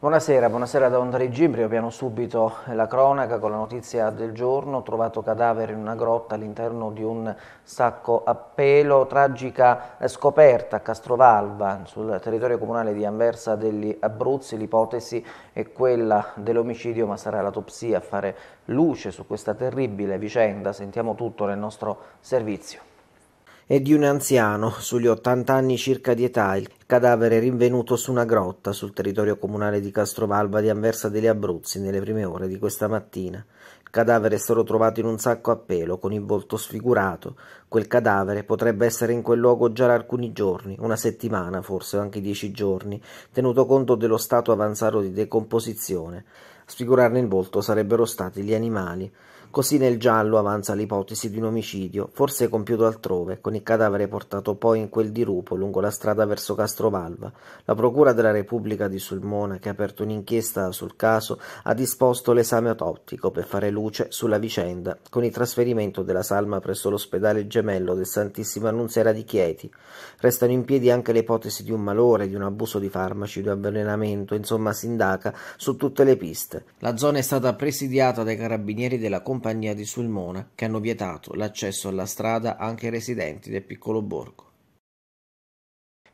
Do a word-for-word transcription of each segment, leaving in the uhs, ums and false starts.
Buonasera, buonasera da OndaTv, riapriamo subito la cronaca con la notizia del giorno, trovato cadavere in una grotta all'interno di un sacco a pelo, tragica scoperta a Castrovalva sul territorio comunale di Anversa degli Abruzzi, l'ipotesi è quella dell'omicidio ma sarà l'autopsia a fare luce su questa terribile vicenda, sentiamo tutto nel nostro servizio. È di un anziano, sugli ottanta anni circa di età, il cadavere rinvenuto su una grotta sul territorio comunale di Castrovalva di Anversa degli Abruzzi nelle prime ore di questa mattina. Il cadavere è stato trovato in un sacco a pelo con il volto sfigurato. Quel cadavere potrebbe essere in quel luogo già da alcuni giorni, una settimana forse o anche dieci giorni, tenuto conto dello stato avanzato di decomposizione. A sfigurarne il volto sarebbero stati gli animali. Così nel giallo avanza l'ipotesi di un omicidio, forse compiuto altrove, con il cadavere portato poi in quel dirupo lungo la strada verso Castrovalva. La Procura della Repubblica di Sulmona, che ha aperto un'inchiesta sul caso, ha disposto l'esame autoptico per fare luce sulla vicenda, con il trasferimento della salma presso l'ospedale gemello del Santissima Annunziata di Chieti. Restano in piedi anche le ipotesi di un malore, di un abuso di farmaci, di avvelenamento, insomma si indaga su tutte le piste. La zona è stata presidiata dai carabinieri della compagnia Compagnia di Sulmona, che hanno vietato l'accesso alla strada anche ai residenti del piccolo borgo.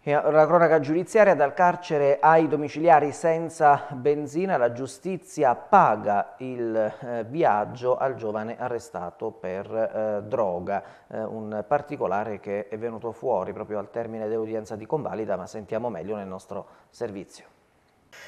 La cronaca giudiziaria, dal carcere ai domiciliari senza benzina, la giustizia paga il eh, viaggio al giovane arrestato per eh, droga, eh, un particolare che è venuto fuori proprio al termine dell'udienza di convalida, ma sentiamo meglio nel nostro servizio.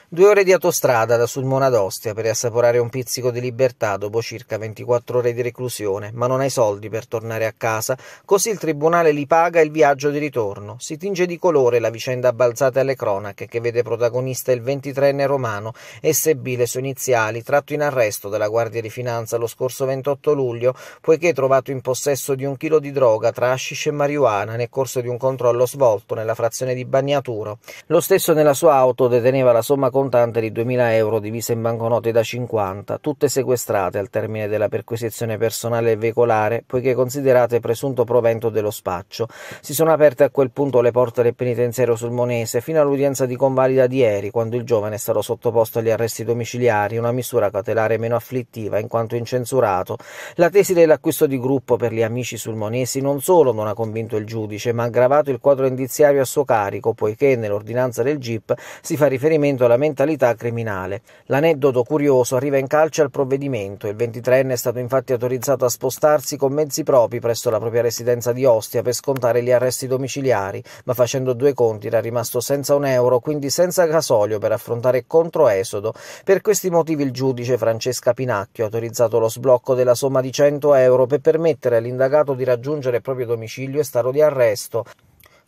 Due ore di autostrada da Sulmona ad Ostia per assaporare un pizzico di libertà dopo circa ventiquattro ore di reclusione, ma non hai soldi per tornare a casa, così il tribunale li paga il viaggio di ritorno. Si tinge di colore la vicenda balzata alle cronache che vede protagonista il ventitreenne romano, S B le sue iniziali, tratto in arresto dalla Guardia di Finanza lo scorso ventotto luglio, poiché trovato in possesso di un chilo di droga tra hashish e marijuana nel corso di un controllo svolto nella frazione di Bagnaturo. Lo stesso nella sua auto deteneva la sua somma contante di duemila euro divise in banconote da cinquanta, tutte sequestrate al termine della perquisizione personale e veicolare, poiché considerate presunto provento dello spaccio. Si sono aperte a quel punto le porte del penitenziario sulmonese fino all'udienza di convalida di ieri, quando il giovane è stato sottoposto agli arresti domiciliari, una misura cautelare meno afflittiva in quanto incensurato. La tesi dell'acquisto di gruppo per gli amici sulmonesi non solo non ha convinto il giudice, ma ha aggravato il quadro indiziario a suo carico, poiché nell'ordinanza del G I P si fa riferimento la mentalità criminale. L'aneddoto curioso arriva in calce al provvedimento. Il ventitreenne è stato infatti autorizzato a spostarsi con mezzi propri presso la propria residenza di Ostia per scontare gli arresti domiciliari, ma facendo due conti era rimasto senza un euro, quindi senza gasolio per affrontare controesodo. Per questi motivi il giudice Francesca Pinacchio ha autorizzato lo sblocco della somma di cento euro per permettere all'indagato di raggiungere il proprio domicilio e stato di arresto.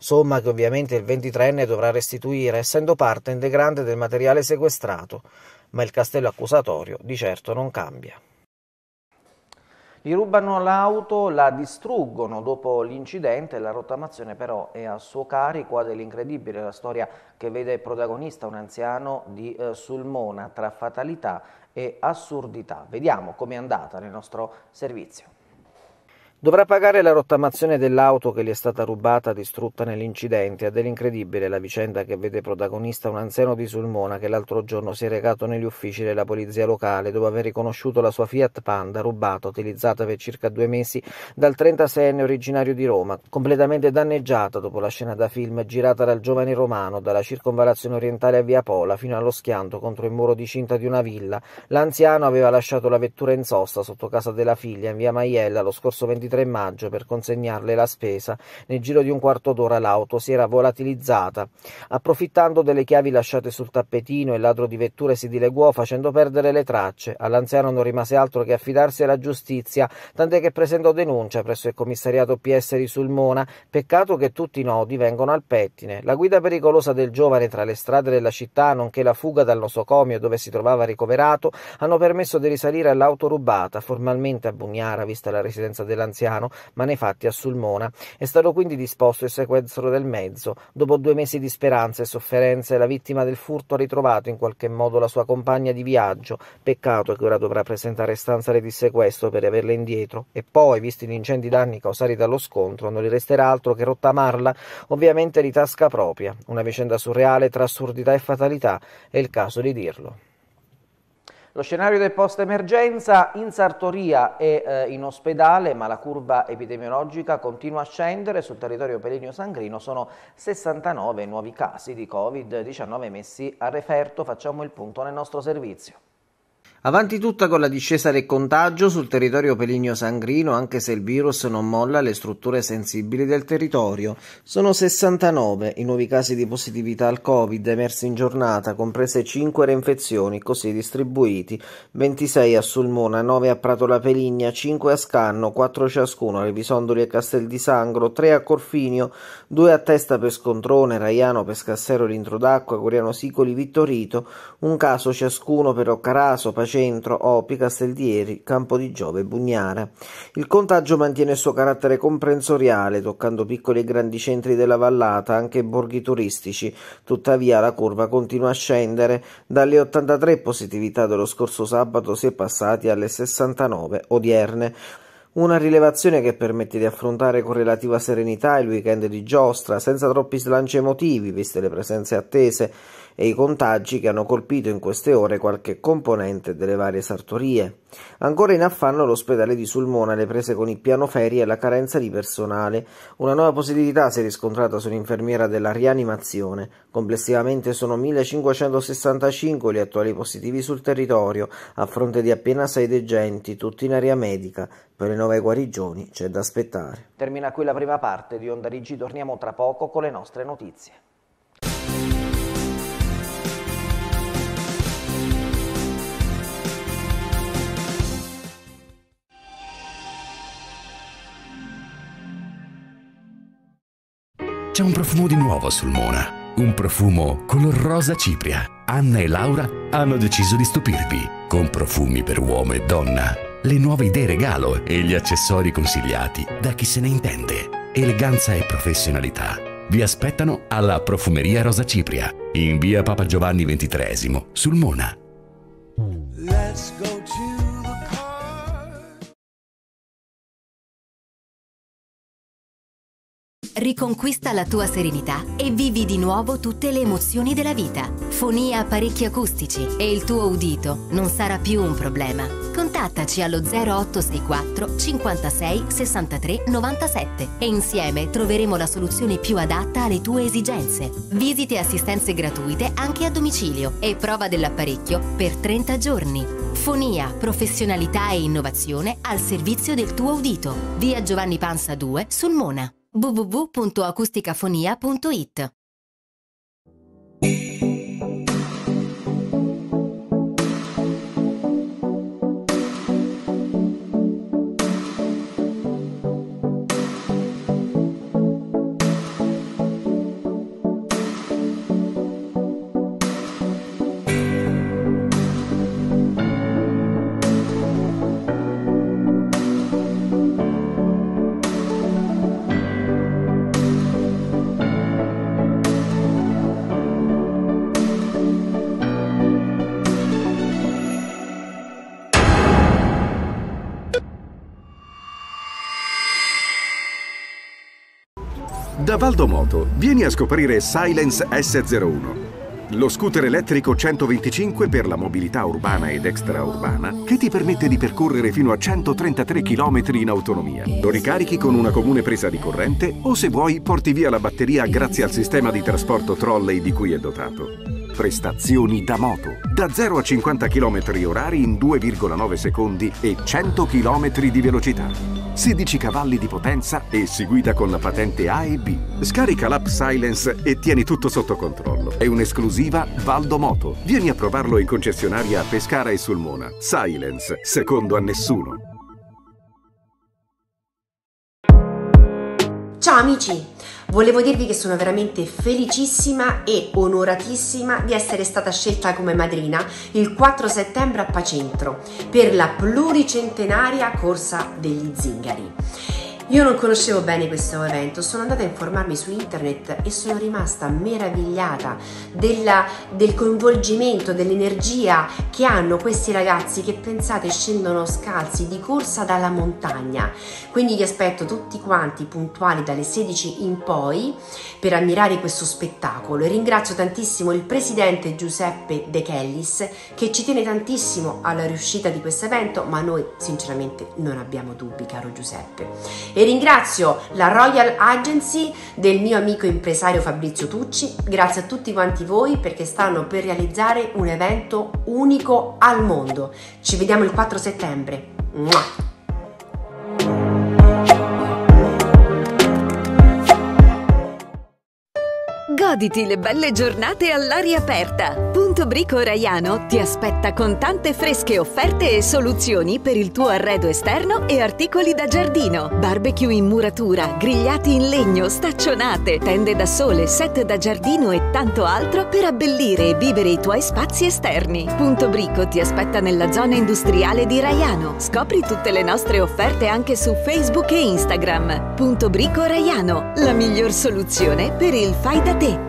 Somma che ovviamente il ventitreenne dovrà restituire, essendo parte integrante del materiale sequestrato, ma il castello accusatorio di certo non cambia. Gli rubano l'auto, la distruggono dopo l'incidente, la rottamazione però è a suo carico. Ad incredibile la storia che vede protagonista un anziano di eh, Sulmona, tra fatalità e assurdità. Vediamo com'è andata nel nostro servizio. Dovrà pagare la rottamazione dell'auto che gli è stata rubata, distrutta nell'incidente. Ad incredibile la vicenda che vede protagonista un anziano di Sulmona che l'altro giorno si è recato negli uffici della polizia locale dopo aver riconosciuto la sua Fiat Panda rubata, utilizzata per circa due mesi dal trentaseienne originario di Roma, completamente danneggiata dopo la scena da film girata dal giovane romano dalla circonvalazione orientale a via Pola fino allo schianto contro il muro di cinta di una villa. L'anziano aveva lasciato la vettura in sosta sotto casa della figlia in via Maiella lo scorso ventitré maggio per consegnarle la spesa. Nel giro di un quarto d'ora l'auto si era volatilizzata. Approfittando delle chiavi lasciate sul tappetino, il ladro di vetture si dileguò facendo perdere le tracce. All'anziano non rimase altro che affidarsi alla giustizia, tant'è che presentò denuncia presso il commissariato P S di Sulmona. Peccato che tutti i nodi vengono al pettine. La guida pericolosa del giovane tra le strade della città, nonché la fuga dal nosocomio dove si trovava ricoverato, hanno permesso di risalire all'auto rubata, formalmente a Bugnara, vista la residenza dell'anziano anziano, ma nei fatti a Sulmona. È stato quindi disposto il sequestro del mezzo. Dopo due mesi di speranze e sofferenze, la vittima del furto ha ritrovato in qualche modo la sua compagna di viaggio. Peccato che ora dovrà presentare istanza di sequestro per averla indietro. E poi, visti gli ingenti danni causati dallo scontro, non gli resterà altro che rottamarla, ovviamente di tasca propria. Una vicenda surreale tra assurdità e fatalità, è il caso di dirlo. Lo scenario del post-emergenza in Sartoria e eh, in ospedale, ma la curva epidemiologica continua a scendere. Sul territorio pelenio-sangrino sono sessantanove nuovi casi di Covid diciannove messi a referto. Facciamo il punto nel nostro servizio. Avanti tutta con la discesa del contagio sul territorio peligno-sangrino, anche se il virus non molla le strutture sensibili del territorio. Sono sessantanove i nuovi casi di positività al Covid emersi in giornata, comprese cinque reinfezioni, così distribuiti: ventisei a Sulmona, nove a Prato la Peligna, cinque a Scanno, quattro ciascuno a Revisondoli e Castel di Sangro, tre a Corfinio, due a Testa Pescontrone, Raiano, Pescassero, Introdacqua, Coriano Sicoli, Vittorito, un caso ciascuno per Occaraso, Pacentro, Opi, Casteldieri, Campo di Giove e Bugnara. Il contagio mantiene il suo carattere comprensoriale, toccando piccoli e grandi centri della vallata, anche borghi turistici. Tuttavia la curva continua a scendere. Dalle ottantatré positività dello scorso sabato si è passati alle sessantanove odierne. Una rilevazione che permette di affrontare con relativa serenità il weekend di Giostra, senza troppi slanci emotivi, viste le presenze attese e i contagi che hanno colpito in queste ore qualche componente delle varie sartorie. Ancora in affanno l'ospedale di Sulmona, le prese con i pianoferie e la carenza di personale. Una nuova positività si è riscontrata sull'infermiera della rianimazione. Complessivamente sono millecinquecentosessantacinque gli attuali positivi sul territorio, a fronte di appena sei degenti, tutti in area medica. Per le nuove guarigioni c'è da aspettare. Termina qui la prima parte di Onda Rigi, torniamo tra poco con le nostre notizie. C'è un profumo di nuovo a Sulmona, un profumo color rosa cipria. Anna e Laura hanno deciso di stupirvi con profumi per uomo e donna. Le nuove idee regalo e gli accessori consigliati da chi se ne intende. Eleganza e professionalità vi aspettano alla Profumeria Rosa Cipria in via Papa Giovanni ventitreesimo, Sulmona. Let's go to... Riconquista la tua serenità e vivi di nuovo tutte le emozioni della vita. Fonia apparecchi acustici e il tuo udito non sarà più un problema. Contattaci allo zero otto sei quattro cinquantasei sessantatré novantasette e insieme troveremo la soluzione più adatta alle tue esigenze. Visite e assistenze gratuite anche a domicilio e prova dell'apparecchio per trenta giorni. Fonia, professionalità e innovazione al servizio del tuo udito. Via Giovanni Pansa due, Sulmona. w w w punto acusticafonia punto it. Da Valdomoto vieni a scoprire Silence S zero uno, lo scooter elettrico centoventicinque per la mobilità urbana ed extraurbana che ti permette di percorrere fino a centotrentatré chilometri in autonomia. Lo ricarichi con una comune presa di corrente o, se vuoi, porti via la batteria grazie al sistema di trasporto trolley di cui è dotato. Prestazioni da moto, da zero a cinquanta chilometri orari in due virgola nove secondi e cento chilometri di velocità. sedici cavalli di potenza e si guida con la patente A e B. Scarica l'app Silence e tieni tutto sotto controllo. È un'esclusiva Valdomoto. Vieni a provarlo in concessionaria a Pescara e Sulmona. Silence, secondo a nessuno. Ciao amici, volevo dirvi che sono veramente felicissima e onoratissima di essere stata scelta come madrina il quattro settembre a Pacentro per la pluricentenaria corsa degli zingari. Io non conoscevo bene questo evento, sono andata a informarmi su internet e sono rimasta meravigliata della, del coinvolgimento, dell'energia che hanno questi ragazzi che, pensate, scendono scalzi di corsa dalla montagna. Quindi vi aspetto tutti quanti puntuali dalle sedici in poi per ammirare questo spettacolo e ringrazio tantissimo il presidente Giuseppe De Kellis che ci tiene tantissimo alla riuscita di questo evento, ma noi sinceramente non abbiamo dubbi, caro Giuseppe. E ringrazio la Royal Agency del mio amico impresario Fabrizio Tucci, grazie a tutti quanti voi perché stanno per realizzare un evento unico al mondo. Ci vediamo il quattro settembre. Mua! Goditi le belle giornate all'aria aperta. Punto Brico Raiano ti aspetta con tante fresche offerte e soluzioni per il tuo arredo esterno e articoli da giardino. Barbecue in muratura, grigliati in legno, staccionate, tende da sole, set da giardino e tanto altro per abbellire e vivere i tuoi spazi esterni. Punto Brico ti aspetta nella zona industriale di Raiano. Scopri tutte le nostre offerte anche su Facebook e Instagram. Punto Brico Raiano, la miglior soluzione per il fai da te.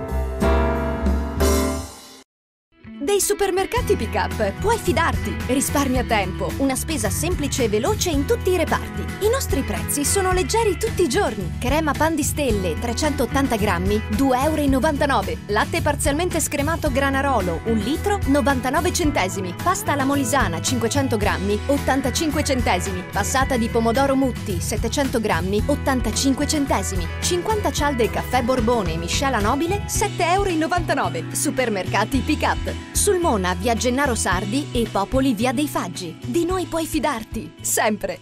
Dei supermercati Pick Up puoi fidarti. Risparmia tempo, una spesa semplice e veloce in tutti i reparti. I nostri prezzi sono leggeri tutti i giorni. Crema pan di stelle trecentottanta grammi due e novantanove euro. Latte parzialmente scremato Granarolo un litro novantanove centesimi. Pasta alla Molisana cinquecento grammi ottantacinque centesimi. Passata di pomodoro Mutti settecento grammi ottantacinque centesimi. cinquanta cialde caffè Borbone miscela nobile sette e novantanove euro. Supermercati Pick Up. Sulmona, via Gennaro Sardi e Popoli, via dei Faggi. Di noi puoi fidarti, sempre.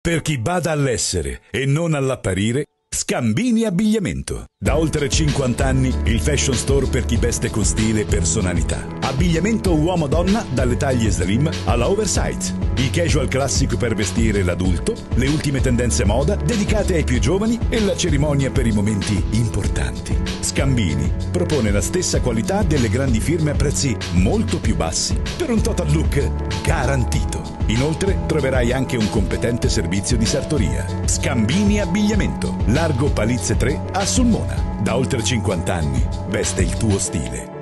Per chi bada all'essere e non all'apparire, Scambini Abbigliamento. Da oltre cinquanta anni il fashion store per chi veste con stile e personalità. Abbigliamento uomo-donna dalle taglie slim alla oversize. Il casual classico per vestire l'adulto, le ultime tendenze moda dedicate ai più giovani e la cerimonia per i momenti importanti. Scambini propone la stessa qualità delle grandi firme a prezzi molto più bassi per un total look garantito. Inoltre troverai anche un competente servizio di sartoria. Scambini Abbigliamento, largo Palizze tre a Sulmona. Da oltre cinquanta anni veste il tuo stile.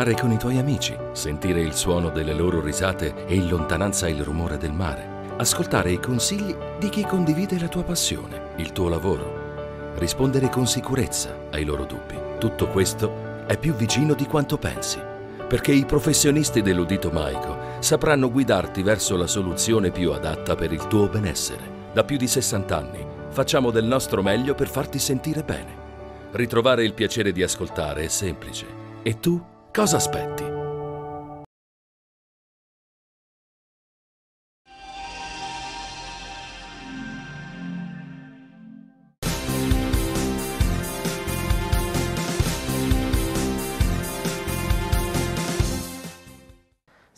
Parlare con i tuoi amici, sentire il suono delle loro risate e in lontananza il rumore del mare, ascoltare i consigli di chi condivide la tua passione, il tuo lavoro, rispondere con sicurezza ai loro dubbi. Tutto questo è più vicino di quanto pensi, perché i professionisti dell'udito Maico sapranno guidarti verso la soluzione più adatta per il tuo benessere. Da più di sessanta anni facciamo del nostro meglio per farti sentire bene. Ritrovare il piacere di ascoltare è semplice. E tu? Cosa aspetti?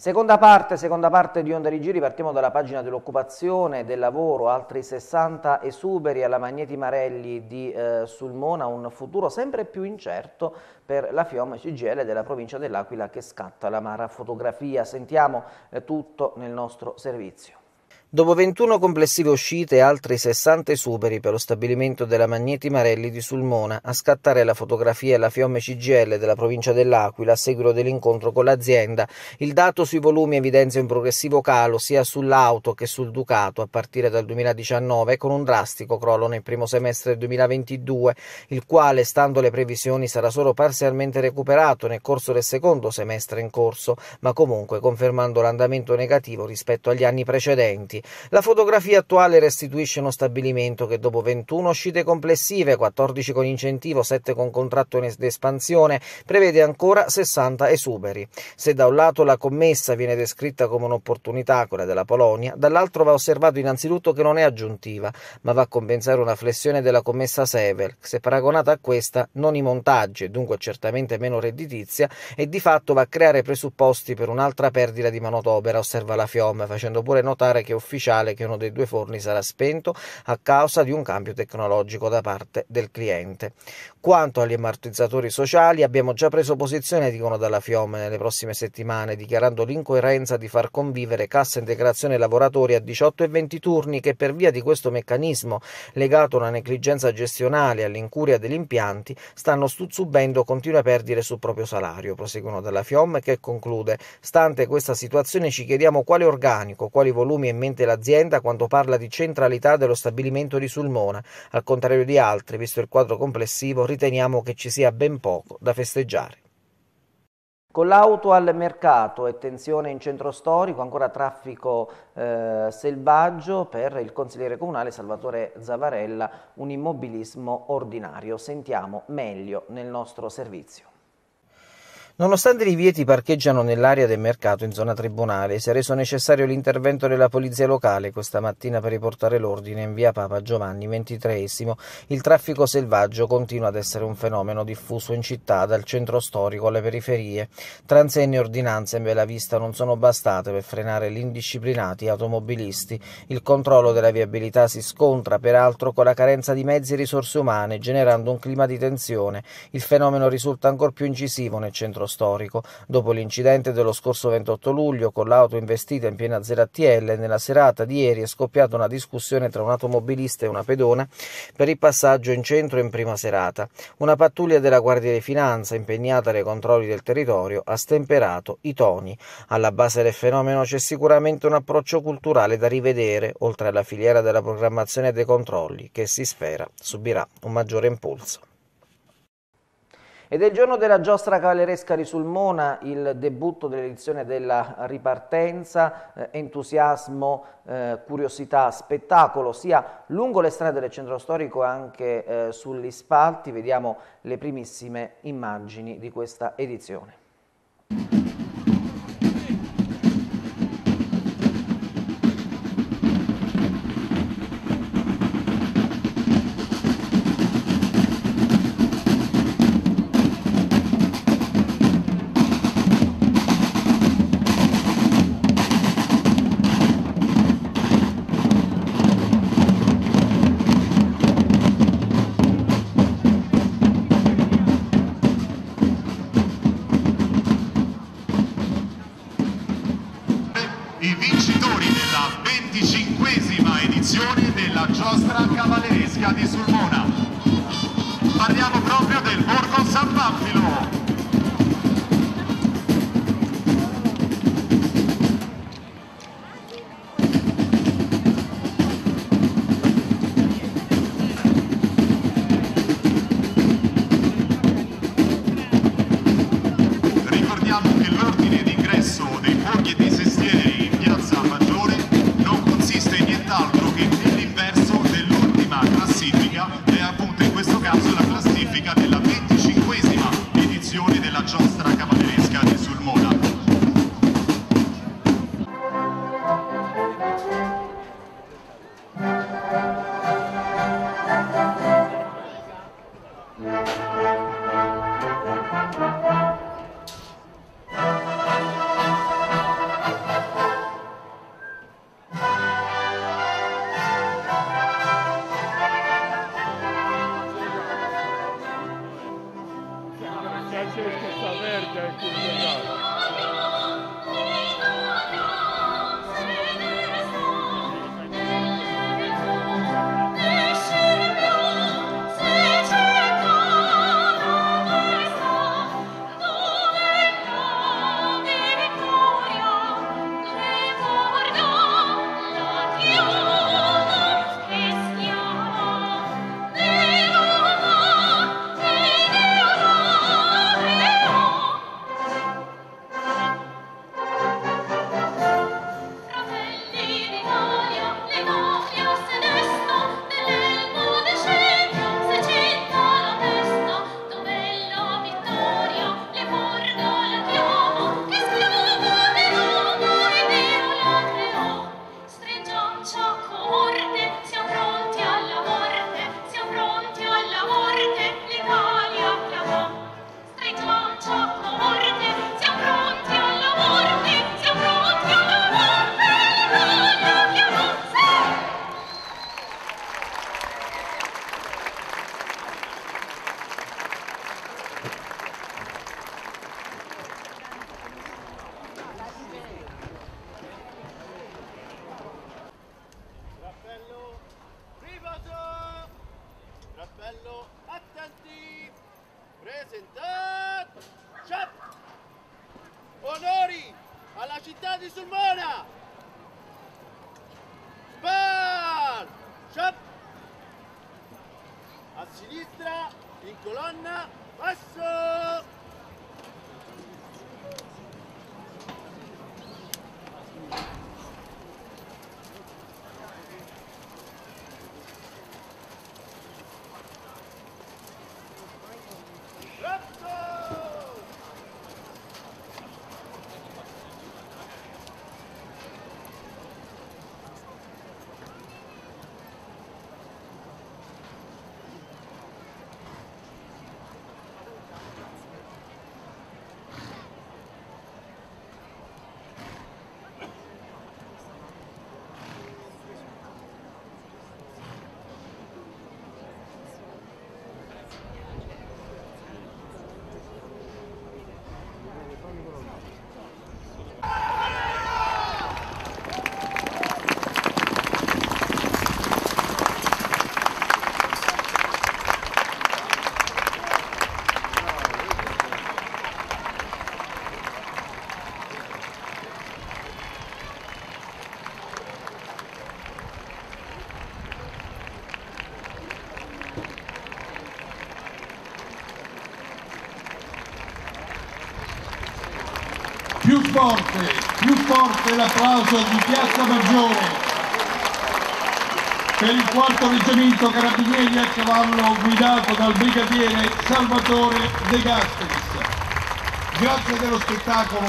Seconda parte, seconda parte di Onda Rigiri, partiamo dalla pagina dell'occupazione, del lavoro, altri sessanta esuberi alla Magneti Marelli di eh, Sulmona, un futuro sempre più incerto per la FIOM C G L della provincia dell'Aquila che scatta l'amara fotografia. Sentiamo eh, tutto nel nostro servizio. Dopo ventuno complessive uscite e altri sessanta esuberi per lo stabilimento della Magneti Marelli di Sulmona, a scattare la fotografia è la FIOM C G L della provincia dell'Aquila a seguito dell'incontro con l'azienda. Il dato sui volumi evidenzia un progressivo calo sia sull'auto che sul Ducato a partire dal duemiladiciannove, con un drastico crollo nel primo semestre del duemilaventidue, il quale, stando alle previsioni, sarà solo parzialmente recuperato nel corso del secondo semestre in corso, ma comunque confermando l'andamento negativo rispetto agli anni precedenti. La fotografia attuale restituisce uno stabilimento che dopo ventuno uscite complessive, quattordici con incentivo, sette con contratto in espansione, prevede ancora sessanta esuberi. Se da un lato la commessa viene descritta come un'opportunità, quella della Polonia, dall'altro va osservato innanzitutto che non è aggiuntiva, ma va a compensare una flessione della commessa Sevel, che se paragonata a questa non i montaggi e dunque certamente meno redditizia, e di fatto va a creare presupposti per un'altra perdita di manodopera, osserva la FIOM, facendo pure notare che è ufficiale che uno dei due forni sarà spento a causa di un cambio tecnologico da parte del cliente. Quanto agli ammortizzatori sociali, abbiamo già preso posizione, dicono dalla FIOM, nelle prossime settimane, dichiarando l'incoerenza di far convivere cassa integrazione lavoratori a diciotto e venti turni che, per via di questo meccanismo legato a una negligenza gestionale e all'incuria degli impianti, stanno subendo continue perdite sul proprio salario, proseguono dalla FIOM, che conclude: stante questa situazione ci chiediamo quale organico, quali volumi e mente l'azienda quando parla di centralità dello stabilimento di Sulmona. Al contrario di altri, visto il quadro complessivo, riteniamo che ci sia ben poco da festeggiare. Con l'auto al mercato e tensione in centro storico, ancora traffico eh, selvaggio per il consigliere comunale Salvatore Zavarella, un immobilismo ordinario. Sentiamo meglio nel nostro servizio. Nonostante i divieti parcheggiano nell'area del mercato in zona tribunale, si è reso necessario l'intervento della polizia locale questa mattina per riportare l'ordine in via Papa Giovanni ventitreesimo. Il traffico selvaggio continua ad essere un fenomeno diffuso in città, dal centro storico alle periferie. Transenne e ordinanze in bella vista non sono bastate per frenare gli indisciplinati automobilisti. Il controllo della viabilità si scontra peraltro con la carenza di mezzi e risorse umane, generando un clima di tensione. Il fenomeno risulta ancor più incisivo nel centro storico. Dopo l'incidente dello scorso ventotto luglio con l'auto investita in piena zero A T L, nella serata di ieri è scoppiata una discussione tra un automobilista e una pedona per il passaggio in centro in prima serata. Una pattuglia della Guardia di Finanza, impegnata nei controlli del territorio, ha stemperato i toni. Alla base del fenomeno c'è sicuramente un approccio culturale da rivedere, oltre alla filiera della programmazione e dei controlli, che si spera subirà un maggiore impulso. Ed è il giorno della giostra cavalleresca di Sulmona, il debutto dell'edizione della ripartenza, eh, entusiasmo, eh, curiosità, spettacolo, sia lungo le strade del centro storico anche eh, sugli spalti. Vediamo le primissime immagini di questa edizione. Grazie. di Sulmona! Spal! Shop! A sinistra, in colonna, passo! Più forte, più forte l'applauso di Piazza Maggiore per il quarto reggimento carabinieri a cavallo guidato dal brigadiere Salvatore De Castellis. Grazie dello spettacolo,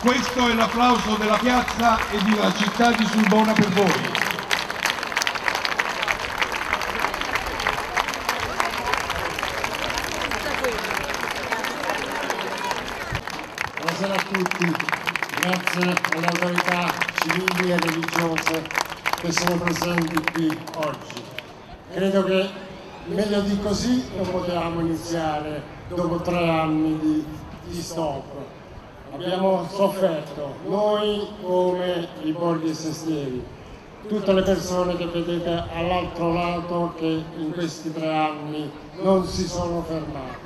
questo è l'applauso della piazza e della città di Sulmona per voi. Grazie alle autorità civili e religiose che sono presenti qui oggi. Credo che meglio di così non potevamo iniziare dopo tre anni di, di stop. Abbiamo sofferto noi come i borghi sestieri, tutte le persone che vedete all'altro lato che in questi tre anni non si sono fermati.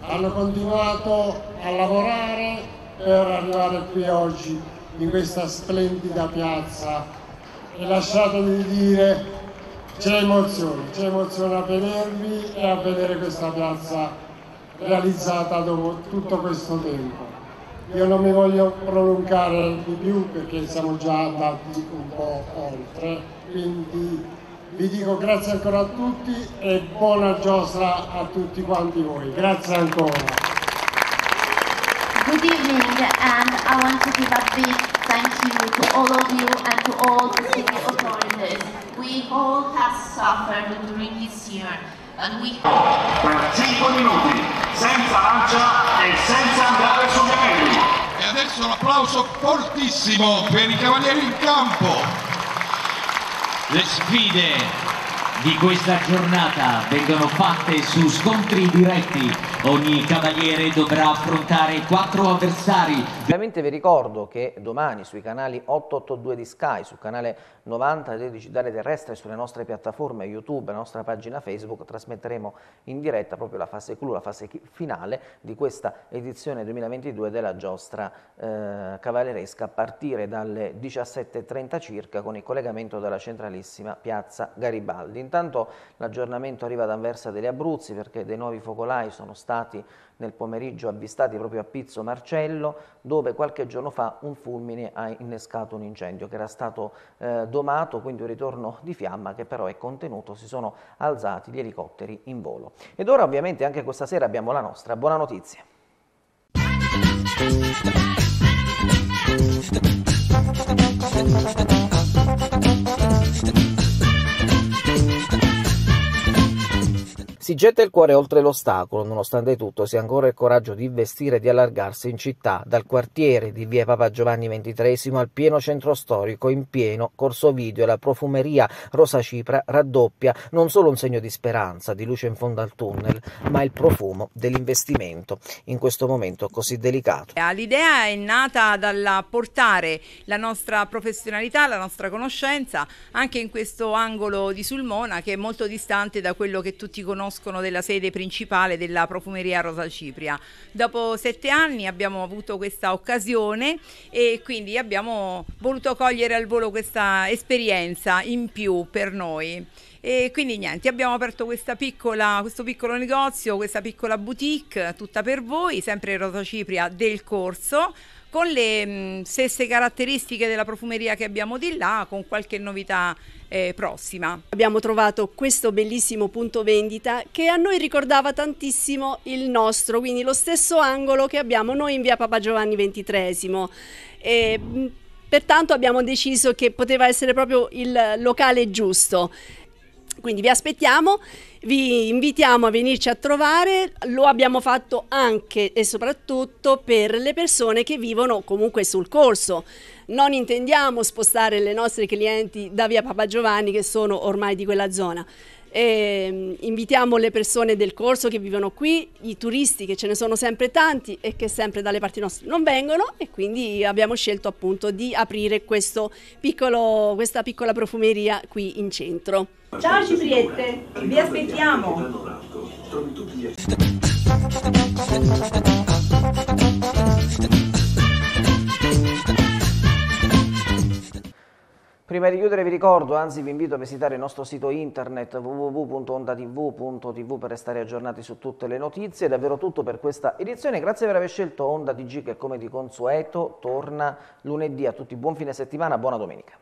Hanno continuato a lavorare per arrivare qui oggi in questa splendida piazza e lasciatemi dire c'è emozione, c'è emozione a vedervi e a vedere questa piazza realizzata dopo tutto questo tempo. Io non mi voglio prolungare di più perché siamo già andati un po' oltre, quindi vi dico grazie ancora a tutti e buona giostra a tutti quanti voi, grazie ancora. Good evening, and I want to give a big thank you to all of you and to all the civil authorities. We all have suffered during this year, and we... trentacinque minuti, senza lancia e senza andare sui gemelli. E adesso un applauso fortissimo per i cavalieri in campo. Le sfide di questa giornata vengono fatte su scontri diretti, ogni cavaliere dovrà affrontare quattro avversari. Ovviamente vi ricordo che domani sui canali otto otto due di Sky, sul canale novanta del digitale terrestre, sulle nostre piattaforme YouTube, la nostra pagina Facebook, trasmetteremo in diretta proprio la fase clou, la fase finale di questa edizione duemilaventidue della giostra eh, cavalleresca a partire dalle diciassette e trenta circa con il collegamento dalla centralissima piazza Garibaldi. Intanto l'aggiornamento arriva da Anversa degli Abruzzi perché dei nuovi focolai sono stati nel pomeriggio avvistati proprio a Pizzo Marcello, dove qualche giorno fa un fulmine ha innescato un incendio che era stato eh, domato, quindi un ritorno di fiamma che però è contenuto, si sono alzati gli elicotteri in volo. Ed ora ovviamente anche questa sera abbiamo la nostra buona notizia. Si getta il cuore oltre l'ostacolo, nonostante tutto si ha ancora il coraggio di investire e di allargarsi in città, dal quartiere di via Papa Giovanni ventitreesimo al pieno centro storico, in pieno, Corso Video e la profumeria Rosa Cipria raddoppia non solo un segno di speranza, di luce in fondo al tunnel, ma il profumo dell'investimento in questo momento così delicato. L'idea è nata dal portare la nostra professionalità, la nostra conoscenza, anche in questo angolo di Sulmona che è molto distante da quello che tutti conoscono conoscono della sede principale della profumeria Rosa Cipria. Dopo sette anni abbiamo avuto questa occasione e quindi abbiamo voluto cogliere al volo questa esperienza in più per noi. E quindi niente, abbiamo aperto questa piccola, questo piccolo negozio, questa piccola boutique, tutta per voi, sempre Rosa Cipria del Corso, con le mh, stesse caratteristiche della profumeria che abbiamo di là, con qualche novità eh, prossima. Abbiamo trovato questo bellissimo punto vendita che a noi ricordava tantissimo il nostro, quindi lo stesso angolo che abbiamo noi in via Papa Giovanni ventitreesimo. E, mh, pertanto abbiamo deciso che poteva essere proprio il locale giusto. Quindi vi aspettiamo, vi invitiamo a venirci a trovare, lo abbiamo fatto anche e soprattutto per le persone che vivono comunque sul Corso. Non intendiamo spostare le nostre clienti da via Papa Giovanni, che sono ormai di quella zona. E invitiamo le persone del Corso che vivono qui, i turisti, che ce ne sono sempre tanti e che sempre dalle parti nostre non vengono, e quindi abbiamo scelto appunto di aprire questo piccolo, questa piccola profumeria qui in centro. Ciao Cipriette, vi aspettiamo! Prima di chiudere vi ricordo, anzi vi invito a visitare il nostro sito internet w w w punto onda t v punto t v per restare aggiornati su tutte le notizie. È davvero tutto per questa edizione, grazie per aver scelto Onda T G, che come di consueto torna lunedì. A tutti buon fine settimana, buona domenica.